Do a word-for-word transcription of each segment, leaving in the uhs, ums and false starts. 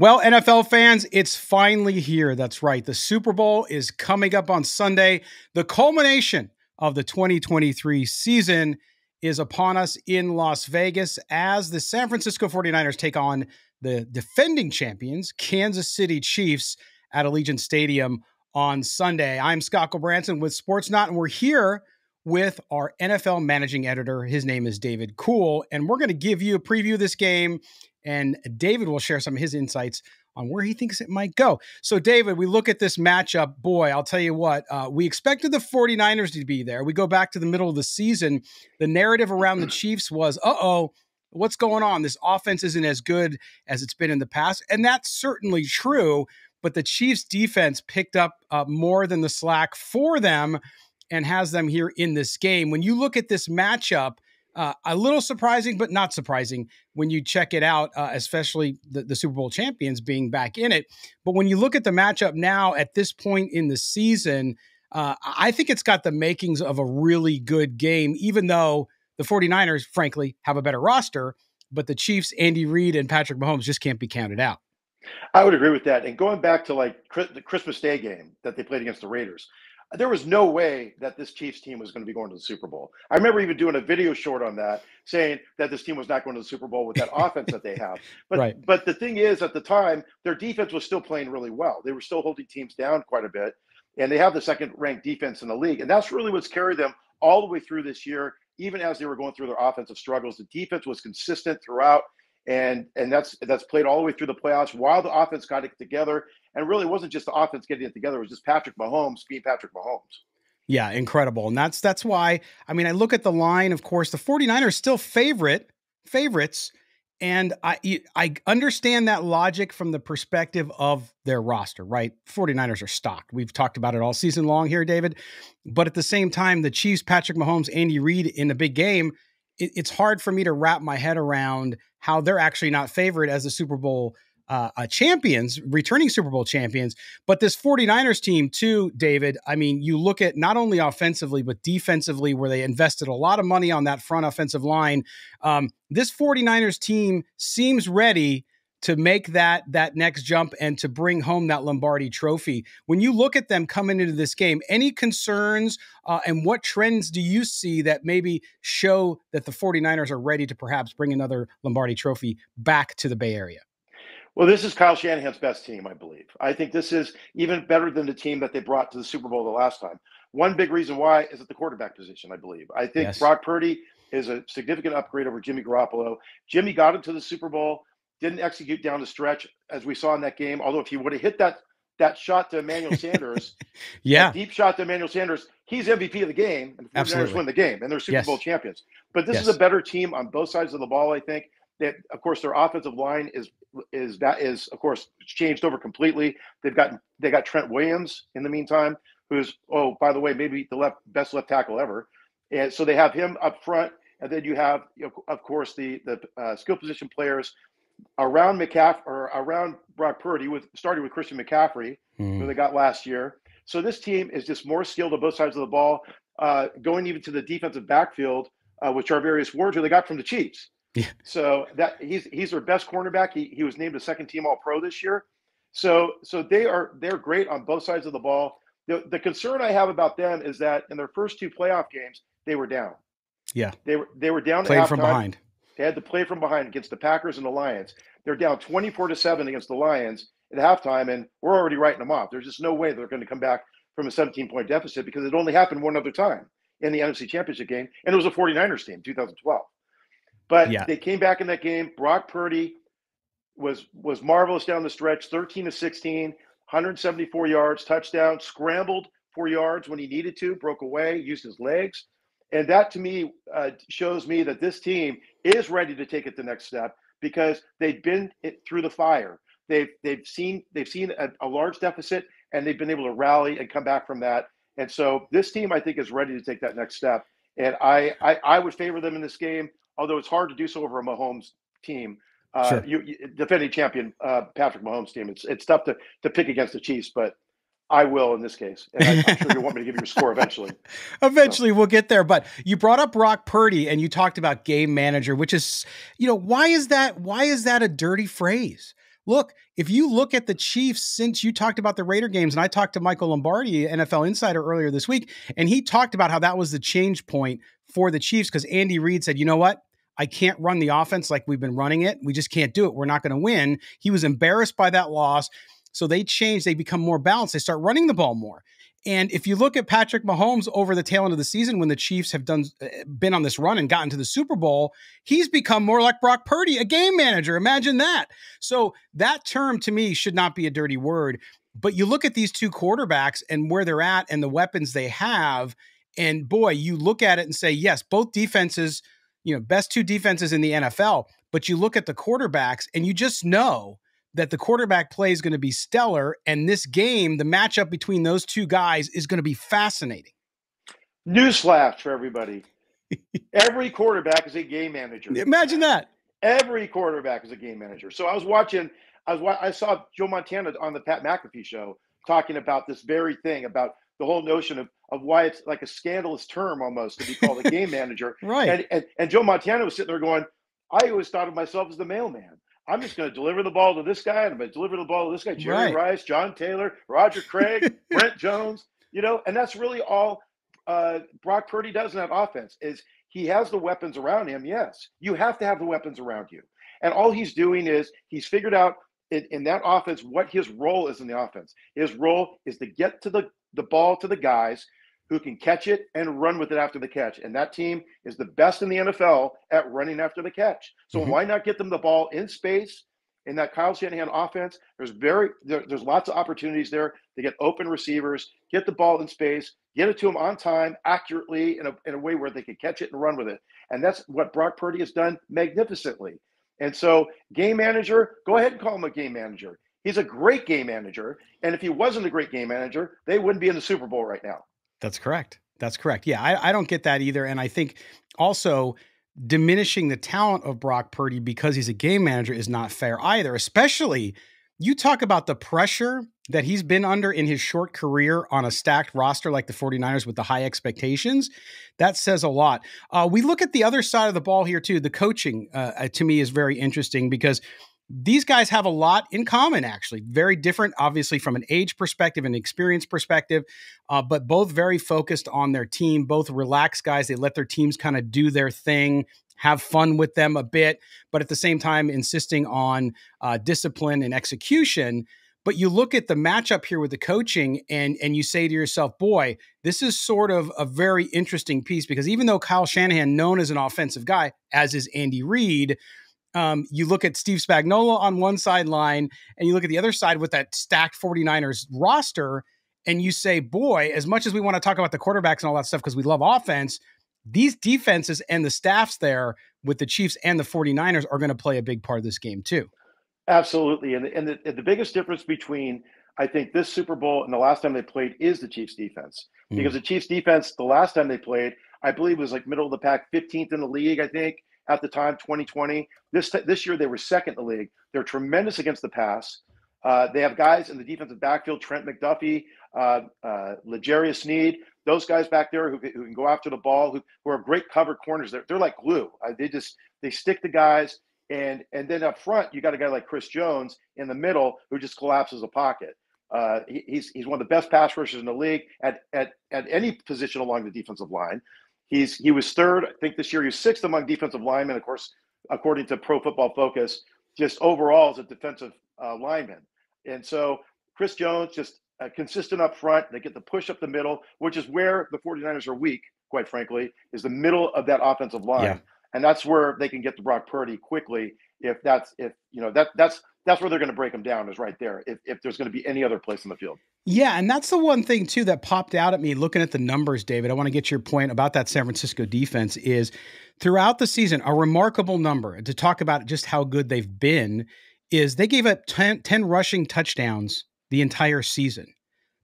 Well, N F L fans, it's finally here. That's right. The Super Bowl is coming up on Sunday. The culmination of the twenty twenty-three season is upon us in Las Vegas as the San Francisco forty-niners take on the defending champions, Kansas City Chiefs, at Allegiant Stadium on Sunday. I'm Scott Colbranson with Sportsnaut, and we're here with our N F L managing editor. His name is David Kuhl, and we're going to give you a preview of this game, and David will share some of his insights on where he thinks it might go. So, David, we look at this matchup. Boy, I'll tell you what, uh, we expected the forty-niners to be there. We go back to the middle of the season. The narrative around the Chiefs was, uh-oh, what's going on? This offense isn't as good as it's been in the past, and that's certainly true, but the Chiefs' defense picked up uh, more than the slack for them and has them here in this game. When you look at this matchup, uh, a little surprising, but not surprising when you check it out, uh, especially the, the Super Bowl champions being back in it. But when you look at the matchup now at this point in the season, uh, I think it's got the makings of a really good game, even though the forty-niners, frankly, have a better roster, but the Chiefs, Andy Reid and Patrick Mahomes just can't be counted out. I would agree with that. And going back to like the Christmas Day game that they played against the Raiders, there was no way that this Chiefs team was going to be going to the Super Bowl. I remember even doing a video short on that, saying that this team was not going to the Super Bowl with that offense that they have. But, right. but the thing is, at the time, their defense was still playing really well. They were still holding teams down quite a bit, and they have the second-ranked defense in the league. And that's really what's carried them all the way through this year, even as they were going through their offensive struggles. The defense was consistent throughout. And and that's that's played all the way through the playoffs while the offense got it together. And really it wasn't just the offense getting it together. It was just Patrick Mahomes being Patrick Mahomes. Yeah, incredible. And that's that's why, I mean, I look at the line, of course, the forty-niners still favorite, favorites. And I, I understand that logic from the perspective of their roster, right? forty-niners are stocked. We've talked about it all season long here, David. But at the same time, the Chiefs, Patrick Mahomes, Andy Reid in the big game, it's hard for me to wrap my head around how they're actually not favored as the Super Bowl uh, uh, champions, returning Super Bowl champions. But this forty-niners team too, David, I mean, you look at not only offensively, but defensively, where they invested a lot of money on that front offensive line. Um, this forty-niners team seems ready to make that, that next jump and to bring home that Lombardi trophy. When you look at them coming into this game, any concerns uh, and what trends do you see that maybe show that the forty-niners are ready to perhaps bring another Lombardi trophy back to the Bay Area? Well, this is Kyle Shanahan's best team, I believe. I think this is even better than the team that they brought to the Super Bowl the last time. One big reason why is at the quarterback position, I believe. I think yes. Brock Purdy is a significant upgrade over Jimmy Garoppolo. Jimmy got him to the Super Bowl. Didn't execute down the stretch, as we saw in that game. Although if he would have hit that that shot to Emmanuel Sanders, yeah, deep shot to Emmanuel Sanders, he's M V P of the game, and the forty-niners win the game, and they're Super yes. Bowl champions. But this yes. is a better team on both sides of the ball, I think. That, of course, their offensive line is is that is of course changed over completely. They've got they got Trent Williams in the meantime, who's oh by the way maybe the left best left tackle ever, and so they have him up front, and then you have of course the the uh, skill position players around McCaffrey or around Brock Purdy with starting with Christian McCaffrey, mm. who they got last year. So this team is just more skilled on both sides of the ball, uh, going even to the defensive backfield, uh, with Travis Kelce, who they got from the Chiefs. Yeah. So that he's, he's their best cornerback. He, he was named a second team all pro this year. So, so they are, they're great on both sides of the ball. The, the concern I have about them is that in their first two playoff games, they were down. Yeah. They were, they were down. Played from behind. They had to play from behind against the Packers and the Lions. They're down twenty-four to seven against the Lions at halftime, and we're already writing them off. There's just no way they're going to come back from a seventeen-point deficit because it only happened one other time in the N F C Championship game, and it was a forty-niners team, two thousand twelve. But yeah. they came back in that game. Brock Purdy was was marvelous down the stretch, thirteen to sixteen, one hundred seventy-four yards, touchdown, scrambled four yards when he needed to, broke away, used his legs. And that, to me, uh, shows me that this team is ready to take it the next step because they've been it through the fire. They've they've seen they've seen a, a large deficit, and they've been able to rally and come back from that. And so this team, I think, is ready to take that next step. And I I, I would favor them in this game, although it's hard to do so over a Mahomes team. Uh, sure. you, you, defending champion uh, Patrick Mahomes team. It's it's tough to to pick against the Chiefs, but I will in this case. And I, I'm sure you want me to give you a score eventually. eventually, so. We'll get there. But you brought up Brock Purdy and you talked about game manager, which is, you know, why is that? Why is that a dirty phrase? look, if you look at the Chiefs since you talked about the Raider games, and I talked to Michael Lombardi, N F L insider, earlier this week, and he talked about how that was the change point for the Chiefs because Andy Reid said, you know what? I can't run the offense like we've been running it. We just can't do it. We're not going to win. He was embarrassed by that loss. So they change. They become more balanced. They start running the ball more. And if you look at Patrick Mahomes over the tail end of the season, when the Chiefs have done been on this run and gotten to the Super Bowl, he's become more like Brock Purdy, a game manager. Imagine that. So that term to me should not be a dirty word. But you look at these two quarterbacks and where they're at and the weapons they have. And boy, you look at it and say, yes, both defenses, you know, best two defenses in the N F L. But you look at the quarterbacks and you just know that the quarterback play is going to be stellar. And this game, the matchup between those two guys is going to be fascinating. Newsflash for everybody. Every quarterback is a game manager. Imagine that. Every quarterback is a game manager. So I was watching, I was I saw Joe Montana on the Pat McAfee show talking about this very thing, about the whole notion of, of why it's like a scandalous term almost to be called a game manager. Right. And, and, and Joe Montana was sitting there going, I always thought of myself as the mailman. I'm just going to deliver the ball to this guy, and I'm going to deliver the ball to this guy, Jerry right. Rice, John Taylor, Roger Craig, Brent Jones, you know, and that's really all uh, Brock Purdy does in that offense is he has the weapons around him, yes. You have to have the weapons around you. And all he's doing is he's figured out in, in that offense what his role is in the offense. His role is to get to the, the ball to the guys who can catch it and run with it after the catch. And that team is the best in the N F L at running after the catch. So mm-hmm. why not get them the ball in space in that Kyle Shanahan offense? There's very there, there's lots of opportunities there to get open receivers, get the ball in space, get it to them on time, accurately, in a, in a way where they can catch it and run with it. And that's what Brock Purdy has done magnificently. And so game manager, go ahead and call him a game manager. He's a great game manager. And if he wasn't a great game manager, they wouldn't be in the Super Bowl right now. That's correct. That's correct. Yeah, I, I don't get that either. And I think also diminishing the talent of Brock Purdy because he's a game manager is not fair either, especially you talk about the pressure that he's been under in his short career on a stacked roster like the forty-niners with the high expectations. That says a lot. Uh, we look at the other side of the ball here, too. The coaching, uh, to me, is very interesting because these guys have a lot in common, actually. Very different, obviously, from an age perspective and experience perspective, uh, but both very focused on their team, both relaxed guys. They let their teams kind of do their thing, have fun with them a bit, but at the same time insisting on uh, discipline and execution. But you look at the matchup here with the coaching and, and you say to yourself, boy, this is sort of a very interesting piece because even though Kyle Shanahan, known as an offensive guy, as is Andy Reid, Um, you look at Steve Spagnuolo on one sideline and you look at the other side with that stacked forty-niners roster and you say, boy, as much as we want to talk about the quarterbacks and all that stuff because we love offense, these defenses and the staffs there with the Chiefs and the forty-niners are going to play a big part of this game too. Absolutely. And, and, the, and the biggest difference between, I think, this Super Bowl and the last time they played is the Chiefs defense. Mm. Because the Chiefs defense, the last time they played, I believe was like middle of the pack, fifteenth in the league, I think. At the time, twenty twenty, this this year they were second in the league. They're tremendous against the pass. Uh, they have guys in the defensive backfield, Trent McDuffie, uh, uh, Legarius Sneed, those guys back there who, who can go after the ball, who, who are great cover corners. They're, they're like glue. Uh, they just they stick to guys. And, and then up front, you got a guy like Chris Jones in the middle who just collapses a pocket. Uh, he, he's he's one of the best pass rushers in the league at at at any position along the defensive line. He's he was third, I think this year he was sixth among defensive linemen, of course, according to Pro Football Focus, just overall as a defensive uh, lineman. And so Chris Jones, just uh, consistent up front. They get the push up the middle, which is where the forty-niners are weak, quite frankly, is the middle of that offensive line. Yeah. And that's where they can get to Brock Purdy quickly. If that's if you know that that's that's where they're going to break him down is right there. If if there's going to be any other place in the field. Yeah, and that's the one thing too that popped out at me looking at the numbers, David. I want to get your point about that San Francisco defense is throughout the season a remarkable number to talk about just how good they've been is they gave up ten, ten rushing touchdowns the entire season.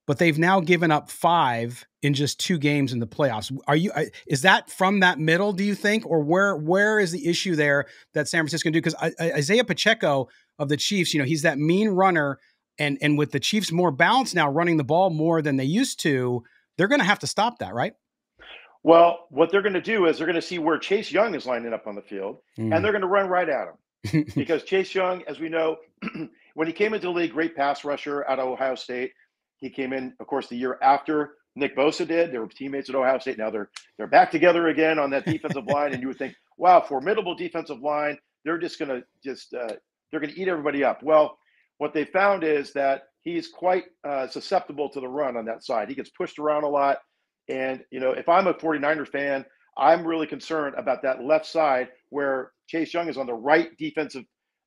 But they've now given up five in just two games in the playoffs. Are you? Is that from that middle, do you think? Or where where is the issue there that San Francisco can do? Because Isaiah Pacheco of the Chiefs, you know, he's that mean runner. And, and with the Chiefs more balanced now, running the ball more than they used to, they're going to have to stop that, right? Well, what they're going to do is they're going to see where Chase Young is lining up on the field, mm. and they're going to run right at him. because Chase Young, as we know, when he came into the league, great pass rusher out of Ohio State. He came in, of course, the year after Nick Bosa did. They were teammates at Ohio State. Now they're they're back together again on that defensive line, and you would think, wow, formidable defensive line. They're just going to just uh, they're going to eat everybody up. Well, what they found is that he's quite uh, susceptible to the run on that side. He gets pushed around a lot, and you know, if I'm a 49er fan, I'm really concerned about that left side where Chase Young is on the right defensive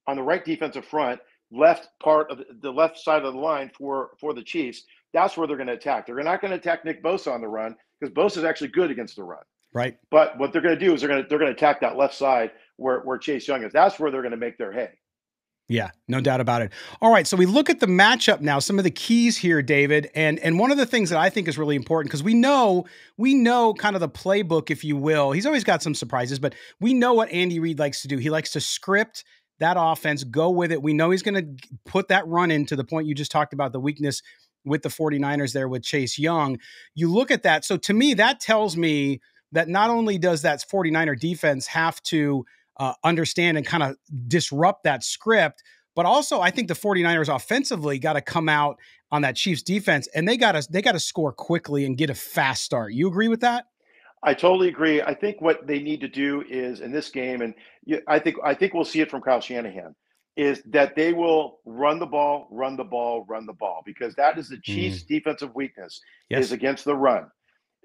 on the right defensive front, left part of the left side of the line for for the Chiefs. That's where they're going to attack. They're not going to attack Nick Bosa on the run because Bosa is actually good against the run. Right. But what they're going to do is they're going to they're going to attack that left side where where Chase Young is. That's where they're going to make their hay. Yeah, no doubt about it. All right, so we look at the matchup now, some of the keys here, David, and and one of the things that I think is really important, because we know, we know kind of the playbook, if you will. He's always got some surprises, but we know what Andy Reid likes to do. He likes to script that offense, go with it. We know he's going to put that run in, to the point you just talked about, the weakness with the 49ers there with Chase Young. You look at that. So to me, that tells me that not only does that 49er defense have to Uh, understand and kind of disrupt that script, but also I think the 49ers offensively got to come out on that Chiefs defense, and they got to they got to score quickly and get a fast start. You agree with that? I totally agree. I think what they need to do is in this game, and you, I think I think we'll see it from Kyle Shanahan, is that they will run the ball, run the ball, run the ball, because that is the Chiefs' mm. defensive weakness, yes. is against the run.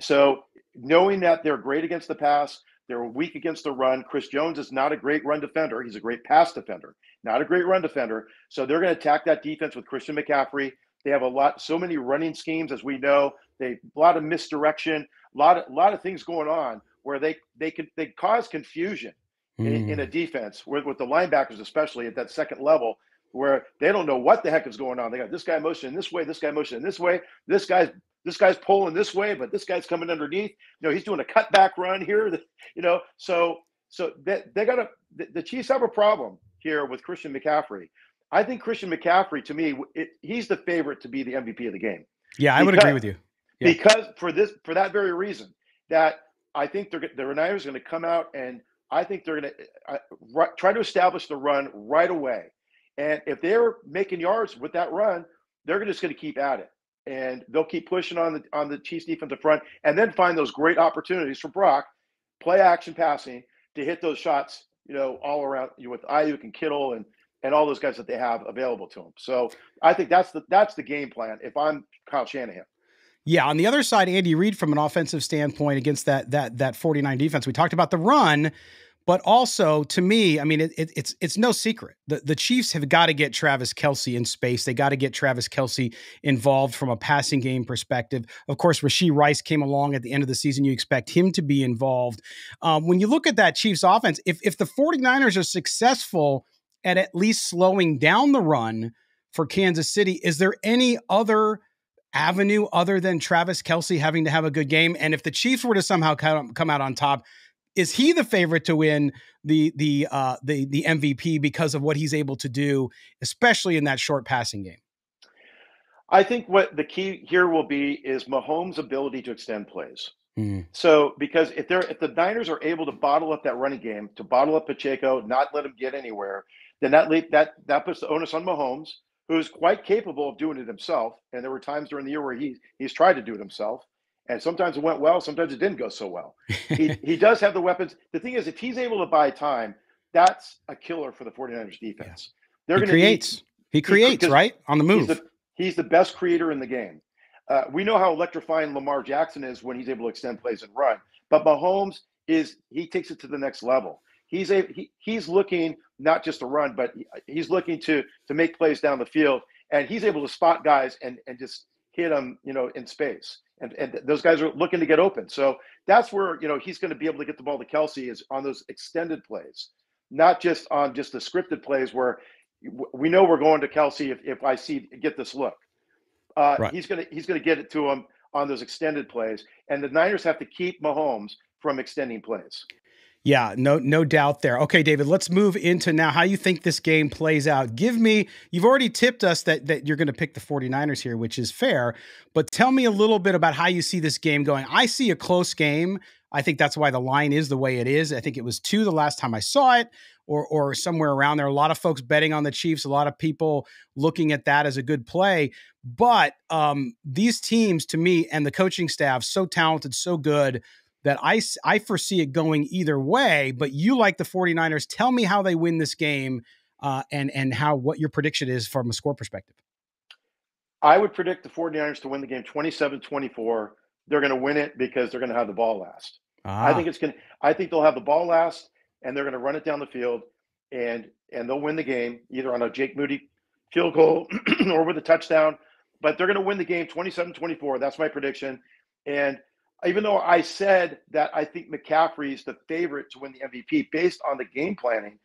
So knowing that they're great against the pass, they're weak against the run. Chris Jones is not a great run defender. He's a great pass defender, not a great run defender. So they're going to attack that defense with Christian McCaffrey. They have a lot, so many running schemes, as we know. They a lot of misdirection, a lot of, lot of things going on where they they can they cause confusion mm. in, in a defense with, with the linebackers, especially at that second level, where they don't know what the heck is going on. They got this guy motioning this way, this guy motioning this way, this guy's. This guy's pulling this way, but this guy's coming underneath. You know, he's doing a cutback run here. You know, so so they, they got a the, the Chiefs have a problem here with Christian McCaffrey. I think Christian McCaffrey, to me, it, he's the favorite to be the M V P of the game. Yeah, I because, would agree with you. Yeah. Because for this, for that very reason, that I think they're the Niners are going to come out, and I think they're going to uh, try to establish the run right away. And if they're making yards with that run, they're just going to keep at it. And they'll keep pushing on the on the Chiefs' defensive front, and then find those great opportunities for Brock, play action passing, to hit those shots, you know, all around, you know, with Ayuk and Kittle and and all those guys that they have available to them. So I think that's the that's the game plan if I'm Kyle Shanahan. Yeah, on the other side, Andy Reid, from an offensive standpoint, against that that that 49 defense, we talked about the run. But also, to me, I mean, it, it, it's it's no secret. The, the Chiefs have got to get Travis Kelce in space. They got to get Travis Kelce involved from a passing game perspective. Of course, Rasheed Rice came along at the end of the season. You expect him to be involved. Um, when you look at that Chiefs offense, if, if the 49ers are successful at at least slowing down the run for Kansas City, is there any other avenue other than Travis Kelce having to have a good game? And if the Chiefs were to somehow come out on top, is he the favorite to win the the uh, the the M V P because of what he's able to do, especially in that short passing game? I think what the key here will be is Mahomes' ability to extend plays. Mm. So, because if they're if the Niners are able to bottle up that running game, to bottle up Pacheco, not let him get anywhere, then that lead, that that puts the onus on Mahomes, who's quite capable of doing it himself. And there were times during the year where he he's tried to do it himself. And sometimes it went well, sometimes it didn't go so well. He he does have the weapons. The thing is, if he's able to buy time, that's a killer for the 49ers defense. Yeah. They're going to create. He creates, right? On the move. He's the, he's the best creator in the game. Uh, we know how electrifying Lamar Jackson is when he's able to extend plays and run. But Mahomes is he takes it to the next level. He's a he, he's looking not just to run, but he's looking to to make plays down the field, and he's able to spot guys and and just hit them, you know, in space. And, and those guys are looking to get open. So that's where, you know, he's going to be able to get the ball to Kelce, is on those extended plays, not just on just the scripted plays where we know we're going to Kelce if, if I see get this look. Uh, right. He's going to he's going to get it to him on those extended plays. And the Niners have to keep Mahomes from extending plays. Yeah, no, no doubt there. Okay, David, let's move into now how you think this game plays out. Give me, you've already tipped us that, that you're going to pick the 49ers here, which is fair, but tell me a little bit about how you see this game going. I see a close game. I think that's why the line is the way it is. I think it was two the last time I saw it. or or somewhere around there. A lot of folks betting on the Chiefs, a lot of people looking at that as a good play. But um, these teams, to me, and the coaching staff, so talented, so good, that I, I foresee it going either way. But you like the 49ers. Tell me how they win this game uh, and, and how what your prediction is from a score perspective. I would predict the 49ers to win the game twenty-seven twenty-four. They're going to win it because they're going to have the ball last. Ah. I think it's going to, I think they'll have the ball last, and they're going to run it down the field, and and they'll win the game either on a Jake Moody field goal or with a touchdown. But they're going to win the game twenty-seven twenty-four. That's my prediction. And even though I said that I think McCaffrey is the favorite to win the M V P based on the game planning,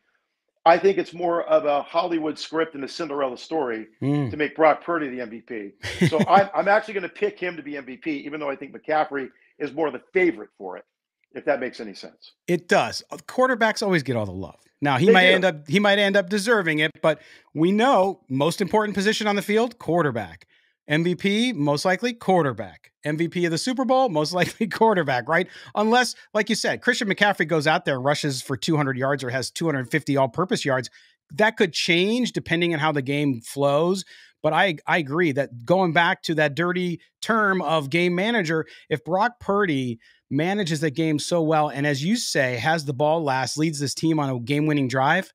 I think it's more of a Hollywood script and a Cinderella story mm. to make Brock Purdy the M V P. So I'm, I'm actually going to pick him to be M V P, even though I think McCaffrey is more the favorite for it, if that makes any sense. It does. Quarterbacks always get all the love. Now, he they might do. end up he might end up deserving it, but we know most important position on the field, quarterback. M V P, most likely quarterback. M V P of the Super Bowl, most likely quarterback, right? Unless, like you said, Christian McCaffrey goes out there and rushes for two hundred yards or has two hundred fifty all-purpose yards. That could change depending on how the game flows. But I, I agree that going back to that dirty term of game manager, if Brock Purdy manages the game so well and, as you say, has the ball last, leads this team on a game-winning drive,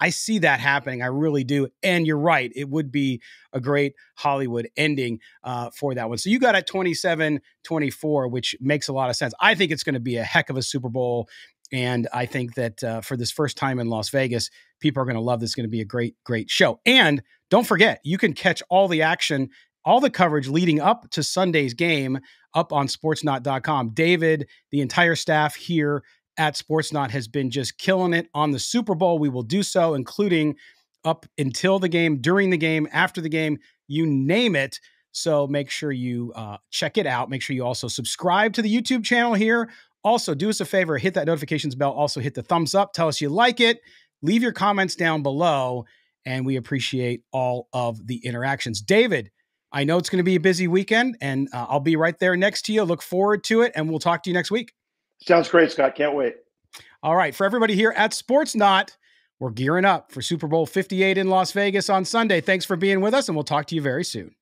I see that happening. I really do. And you're right. It would be a great Hollywood ending uh, for that one. So you got at twenty-seven twenty-four, which makes a lot of sense. I think it's going to be a heck of a Super Bowl. And I think that uh, for this first time in Las Vegas, people are going to love this. It's going to be a great, great show. And don't forget, you can catch all the action, all the coverage leading up to Sunday's game up on sportsnaut dot com. David, the entire staff here at Sportsnaut has been just killing it on the Super Bowl. We will do so, including up until the game, during the game, after the game, you name it. So make sure you uh, check it out. Make sure you also subscribe to the YouTube channel here. Also, do us a favor, hit that notifications bell. Also hit the thumbs up. Tell us you like it. Leave your comments down below, and we appreciate all of the interactions. David, I know it's going to be a busy weekend, and uh, I'll be right there next to you. Look forward to it, and we'll talk to you next week. Sounds great, Scott. Can't wait. All right. For everybody here at Sportsnaut, we're gearing up for Super Bowl fifty-eight in Las Vegas on Sunday. Thanks for being with us, and we'll talk to you very soon.